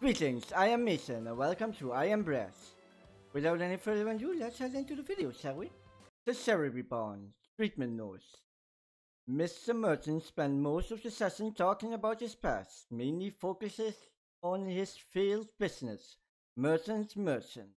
Greetings, I am Mason and welcome to I Am Bread. Without any further ado, let's head into the video, shall we? The Cheruby Bond treatment notes. Mr. Merton spent most of the session talking about his past, mainly focuses on his failed business, Merton's Merchant,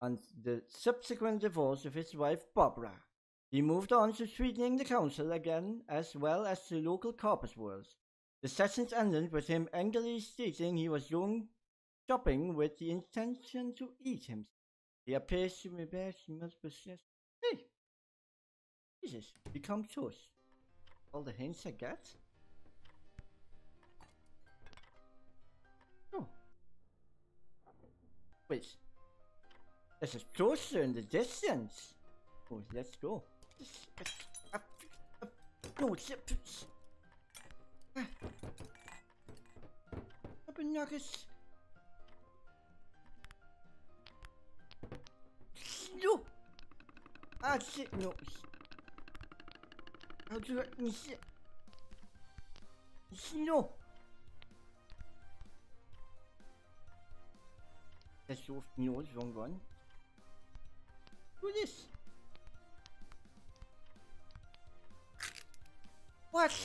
and the subsequent divorce of his wife Barbara. He moved on to sweetening the council again, as well as the local Corpus World. The sessions ended with him angrily stating he was going shopping with the intention to eat himself. He appears to be back, he must possess. Hey! Jesus, become toast. All the hints I get? Oh. Wait. There's a toaster in the distance! Oh, let's go. No, it's. Nuggets. No! Ah shit, no. How do I shit? No! That's off, no, wrong one. Do this! What?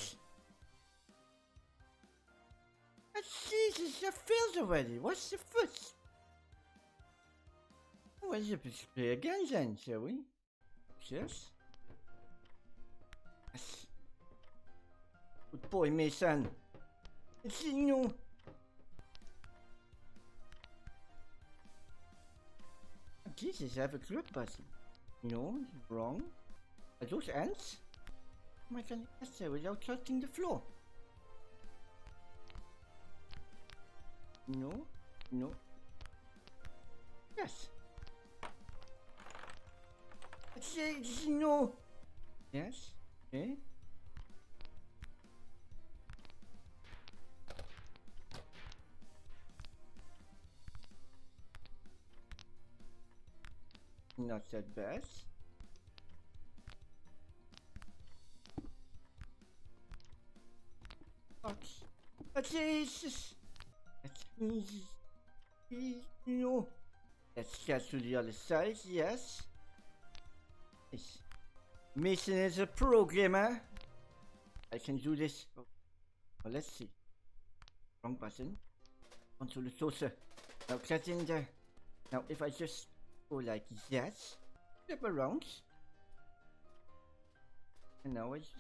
Jesus, I failed already. What's the first? Oh, let's play again then, shall we? Yes. Yes. Good boy, Mason. It's no. Oh, Jesus, I have a clip button. No, wrong. Are those ants? Am I gonna get there without touching the floor? No, no. Yes. It's no. Yes. Eh? Not that bad. Okay. Jesus. No. Let's get to the other side, yes. Yes. Mason is a programmer. I can do this. Oh, well, let's see. Wrong button. Onto the saucer. Now get in there. Now if I just go like that, flip around. And now I just...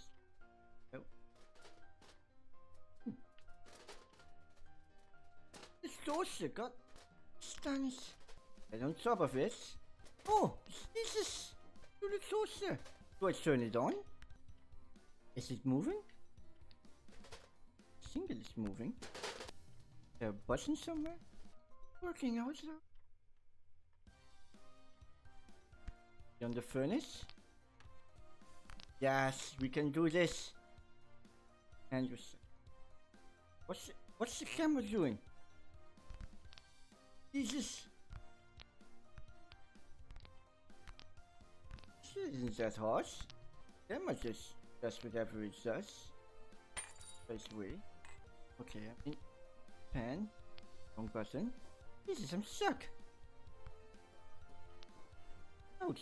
Toaster got stunned. And on top of it, oh Jesus! To the toaster. Do I turn it on? Is it moving? I think it is moving. Is there a button somewhere? Working out now. On the furnace. Yes, we can do this. And you. What's the camera doing? Jesus! This isn't that harsh. That much is just whatever it does. First way. Okay, I mean... Pan. Wrong button. Jesus, I'm stuck! Ouch!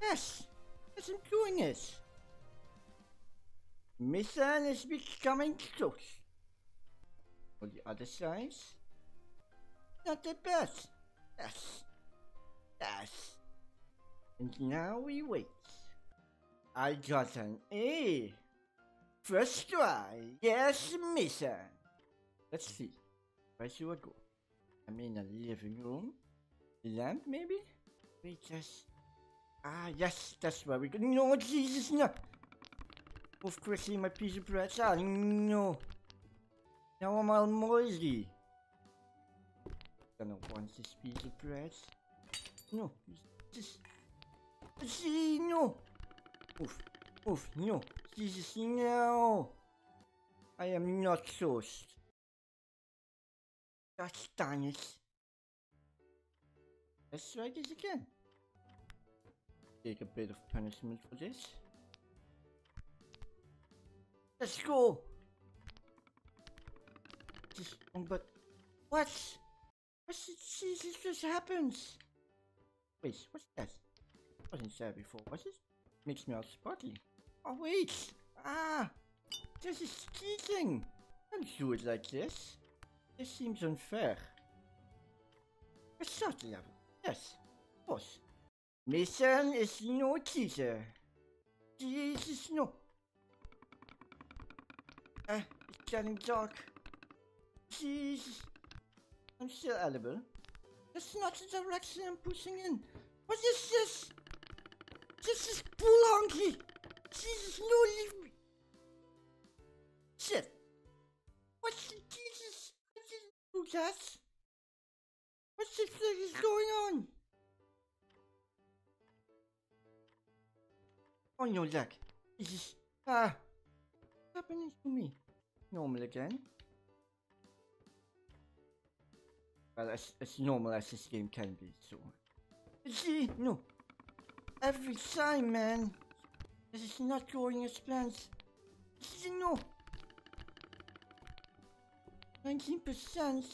Yes! Yes, I'm doing it! Mason is becoming close. On the other side, not the best. Yes, yes. And now we wait. I got an A. First try. Yes, Mason. Let's see. Where should I go? I'm in a living room. The lamp, maybe? Wait, yes. Ah, yes. That's where we go. No, Jesus, no. Move quickly, my piece of bread. Ah, no. Now I'm all moisty. I don't want this piece of bread. No. Just... See, no. Oof. Oof. No. Jesus, no. I am not toast. Gosh dang it. Let's try this again. Take a bit of punishment for this. Let's go. Just but what? This just happens. Wait, what's that? Wasn't there before? What's this? Makes me all sparkly. Oh wait! Ah! This is cheating! Don't do it like this. This seems unfair. A short level. Yes, of course. Mason is no cheater. Jesus, no. It's getting dark. Jesus. I'm still edible. That's not the direction I'm pushing in. What is this? This is bullonky. Jesus, no, leave me. Shit. What's the Jesus? I didn't do that. What the fuck is going on? Oh no, Zach. This is... Ah. What's happening to me? Normal again. Well, as normal as this game can be, so... See? No. Every time, man. This is not going as planned. See? No. 19%.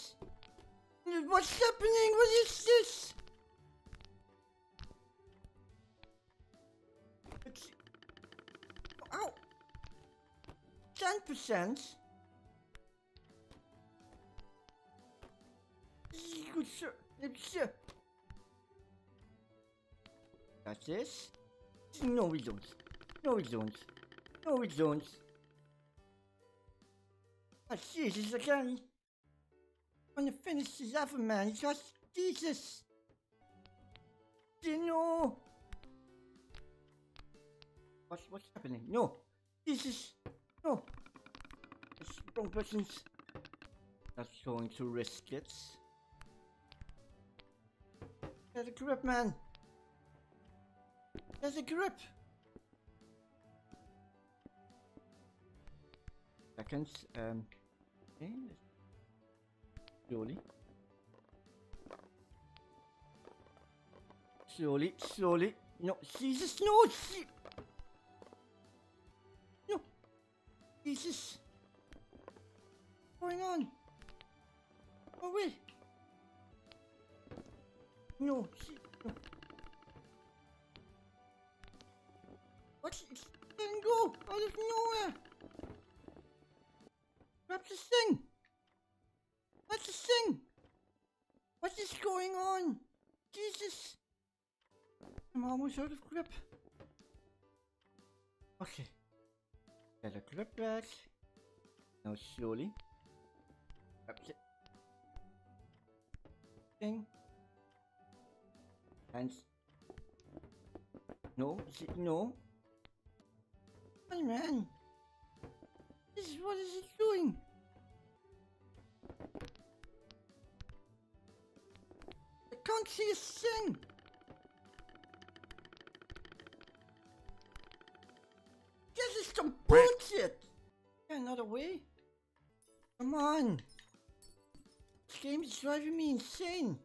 What's happening? What is this? It's... Ow! 10%? Good sir. That's this? No, we don't. No, we don't. No, we don't. I see this again. I'm gonna finish this other man, just Jesus! No! What's happening? No! Jesus! No! That's wrong buttons. Not going to risk it. Get a grip, man! Get a grip! Seconds, okay, let's slowly. No, Jesus, no, no, Jesus, what's going on? Oh wait, no, no. What? It didn't go out of nowhere. Grab this thing. What's this thing? What is going on? Jesus! I'm almost out of grip. Okay. Get a grip back. Now slowly. Grab the thing. And... No, no. Oh man! This is what is it doing? Can't see a thing. This is some bullshit. Another way. Come on. This game is driving me insane.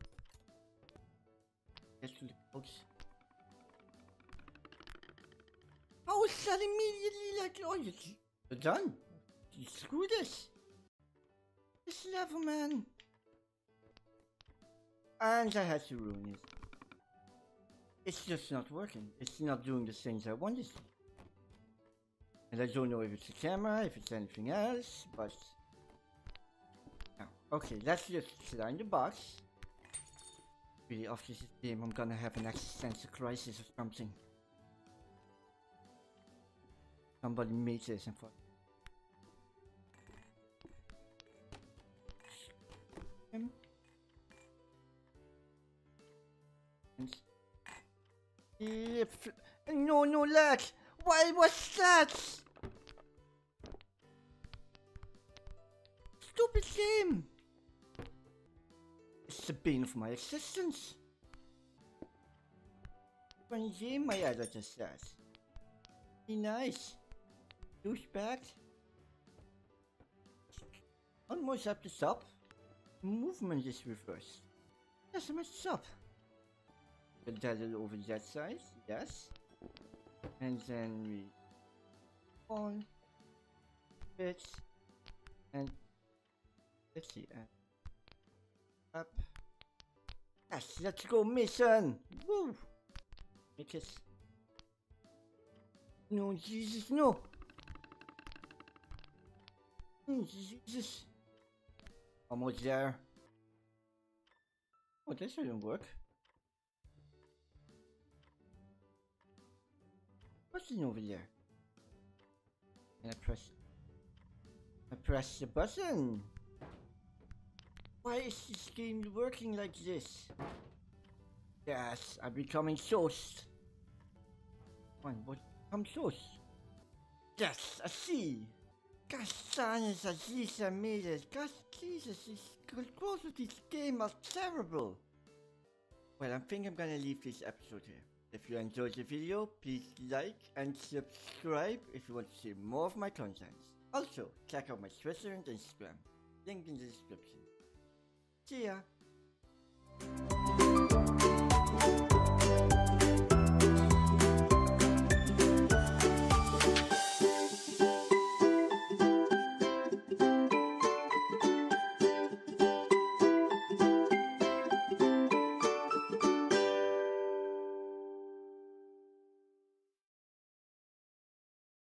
Get to the box. How is that immediately like? Oh, you're done. You screw this. This level, man. And I had to ruin it. It's just not working. It's not doing the things I wanted to. And I don't know if it's the camera, if it's anything else, but... No. Okay, let's just slide the box. Really, after this game I'm gonna have an existential crisis or something. Somebody made this and thought... No, no, lag! Why was that? Stupid game! It's the bane of my existence. Funny game my editor says. Be nice. Douchebag. Almost up the top. Movement is reversed. Yes, I must stop. Put that over that side, yes. And then we fall. fish and fishy and up. Yes, let's go Mason! Woo! Make us. No, Jesus, no! Jesus! Almost there. Oh, this didn't work. What's in over there? And I press the button. Why is this game working like this? Yes, I'm becoming sauce. Come on, what? I'm sauce. Yes, I see. Castanas, Aziz, I made it. God, Jesus, these controls of this game are terrible. Well, I think I'm gonna leave this episode here. If you enjoyed the video, please like and subscribe if you want to see more of my content. Also, check out my Twitter and Instagram. Link in the description. See ya!